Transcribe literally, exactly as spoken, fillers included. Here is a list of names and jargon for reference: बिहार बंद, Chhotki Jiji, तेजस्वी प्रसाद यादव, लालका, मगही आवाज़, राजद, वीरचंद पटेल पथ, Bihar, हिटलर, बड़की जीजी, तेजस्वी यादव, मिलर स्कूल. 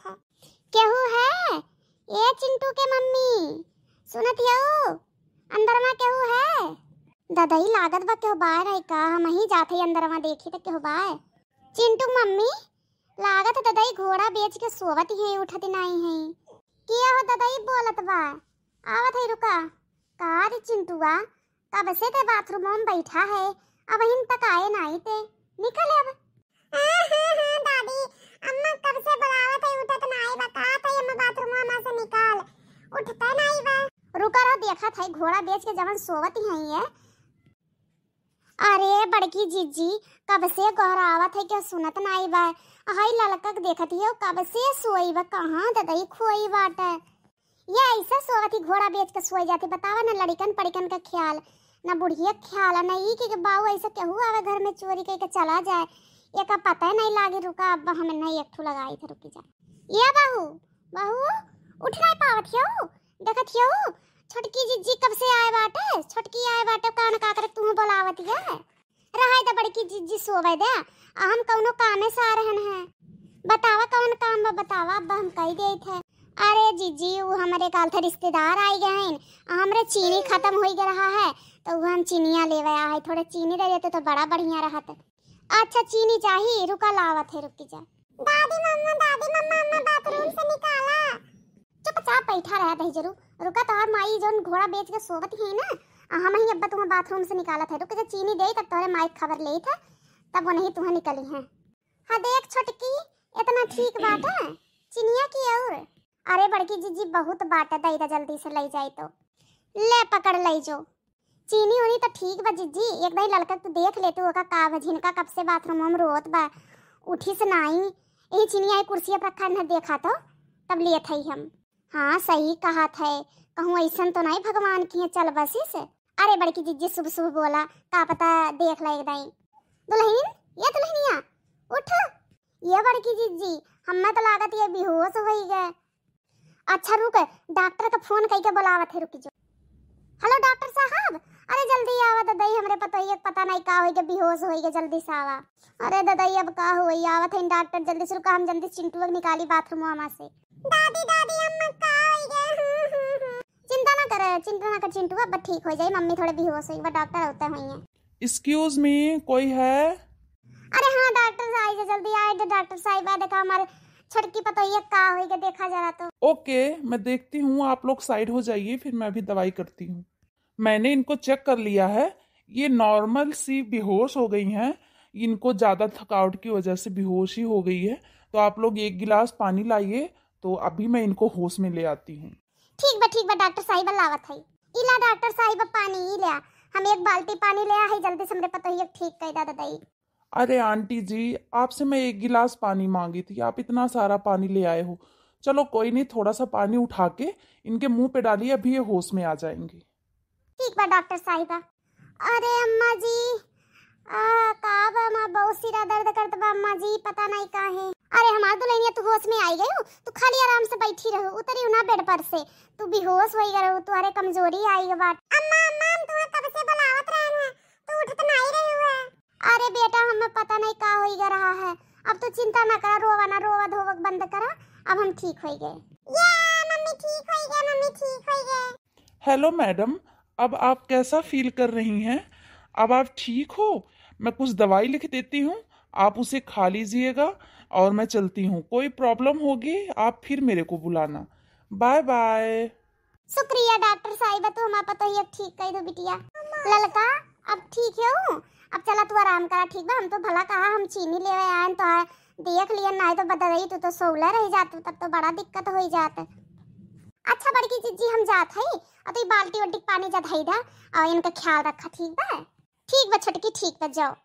था। केहू है? ए चिंटू के मम्मी सुनत यऊ अंदर में केहू है? दादाई लागत बा केहू बाहर आई का, हम ही जाते अंदर में देखी तो केहू बाहर। चिंटू मम्मी लागत दादाई घोड़ा बेच के सोवत ही उठत नहीं है। किया हो दादाई बोलत बा आवत है। रुका कार चिंटुआ कब से ते बाथरूम में बैठा है, अब हम तक आए नहीं थे, निकले अब। हां हां हां दादी अम्मा कब से बुलावत है, उठत नहीं बा, कहत है अम्मा बाथरूम में से निकाल, उठता नहीं बा। रुका रह देखा था घोड़ा बेच के जवन सोवत ही है। अरे बड़की जीजी कब से गहरावत है, क्या सुनत नहीं बा। हाय लालका देखत ही कब से सोई बा, कहां दादी खोई बाटे। ये ऐसा सोवत ही घोड़ा बेच के सोई जाती, बतावा ना लड़कन पड़कन का ख्याल ना बुढ़िया ख्याल ना ई के बाऊ ऐसे केहू आवे घर में चोरी करके चला जाए, एक पता ही नहीं लागे। रुका अब हम नहीं एकठू लगाई थे, रुकी जा। ये बाहू बाहू उठ नहीं पावत हो, देखत हो छोटकी जीजी कब से आए बाटे, छोटकी आए बाटे कान का कर तू बुलावत है। रहै दे बड़की जीजी सोवे दे, हम कोनो कामे से आ रहन है। बतावा कौन काम बा, बतावा अब हम कह देई थे। अरे जीजी वो हमारे काल थे रिश्तेदार आई गए हैं, हमरे चीनी खत्म हो गया रहा है तो वो हम चीनिया ले आया है, थोड़ा चीनी दे देते तो बड़ा बढ़िया रहा था। अच्छा चीनी चाहिए, रुका लावत है, रुकी जा। दादी मम्मा दादी मम्मा अम्मा बाथरूम से निकाला। चुपचाप बैठा रहा भाई जरूर। रुका तोहर माई जोन घोड़ा बेच के सोवत है ना, हम ही अब तुम बाथरूम से निकाला था। रुक जा चीनी दे तब तोहरे माई खबर ले था, तब वो नहीं तुह निकली है। हां देख छोटकी इतना ठीक बात है चीनिया की और। अरे बड़की जीजी बहुत बाटा दई दा, जल्दी से ले जाई तो ले पकड़ ले जो चीनी उनी तो ठीक बा। जीजी एक दई लड़का तो देख ले तू का का झिनका कब से बाथरूम में रोत बा, उठी से नाई ए चीनिया एक कुर्सी पर रखा न देखा तो तब लिए थई हम। हां सही कहा थे, कहूं ऐसन तो नहीं भगवान की है, चल बस से। अरे बड़की जीजी सुबह सुबह बोला का पता देख ले एक दई। दुल्हन ये दुल्हनिया उठ, ये बड़की जीजी हम्मा तो लागत ये बेहोश होई गए। अच्छा रुक डॉक्टर का फोन कई के बुलावत है, रुकी जो। हेलो डॉक्टर साहब, अरे जल्दी आवा ददई, हमरे पता ही पता नहीं का होई के बेहोश होई के, जल्दी से आवा। अरे ददई अब का होई, आवत है डॉक्टर जल्दी से, रुका हम जल्दी चिंटू निकाली बाथरूम में से। दादी दादी अम्मा का होई गए। चिंता ना करे, चिंता ना कर चिंटू अब ठीक हो जाई, मम्मी थोड़े बेहोश होई बा, डॉक्टर आते होई है। एक्सक्यूज मी कोई है? अरे हां डॉक्टर साहब जल्दी आए, डॉक्टर साहब आ देखा हमारे छोटकी पता ये का होई के देखा जरा तो। ओके मैं देखती हूँ, आप लोग साइड हो जाइए, फिर मैं अभी दवाई करती हूँ। मैंने इनको चेक कर लिया है, ये नॉर्मल सी बेहोश हो गई हैं, इनको ज़्यादा थकावट की वजह से बेहोश ही हो गई है। तो आप लोग एक गिलास पानी लाइए, तो अभी मैं इनको होश में ले आती हूँ। ठीक बा ठीक बा डॉक्टर साहिबा लावत है। इला डॉक्टर साहिबा पानी ही लिया, हम एक बाल्टी पानी ले आए जल्दी से, हमरे पता ही ठीक कह दा दाई। अरे आंटी जी आपसे मैं एक गिलास पानी मांगी थी, आप इतना सारा पानी ले आए हो। चलो कोई नहीं, थोड़ा सा पानी उठा के इनके मुंह पे डालिए, अभी ये होश में आ जाएंगे। ठीक बा डॉक्टर साहिबा। अरे अम्मा जी आ का बा, मां बहुत सिरा दर्द करत बा अम्मा जी, पता नहीं का है। अरे हमार दुल्हनिया तू होश में आई गई हो, तू खाली आराम से बैठी रहो, उतरी ना बेड पर से, तू बेहोश होई गई हो, तुम्हारे कमजोरी आई है बात। अम्मा अम्मा तू कब से बुलावत रहन है, तू उठत नहीं रही हो। अरे बेटा हमें पता नहीं का होई गया रहा है, अब तो चिंता ना करा, रोवा ना रोवा धोवक बंद करा, अब हम ठीक हो गए। या मम्मी ठीक हो गए, मम्मी ठीक हो गए। हेलो मैडम, अब आप कैसा फील कर रही हैं, अब आप ठीक हो? मैं कुछ दवाई लिख देती हूँ, आप उसे खा लीजिएगा और मैं चलती हूँ, कोई प्रॉब्लम होगी आप फिर मेरे को बुलाना। Bye bye. शुक्रिया डॉक्टर साहिबा, तो हमारा पता ही अब ठीक कह दो बिटिया। ललका अब ठीक हो, अब चला तू आराम करा, ठीक बा। हम तो भला कहा हम चीनी ले आए तो देख लिया, नहीं तो बता रही तू तो सोला रह जात, तब तो बड़ा दिक्कत हो जात। अच्छा बड़की जीजी हम जात है, अब तो बाल्टी वल्टी पानी जा धई दा और इनका ख्याल रखा, ठीक बा? ठीक बा छोटकी, ठीक बा जाओ।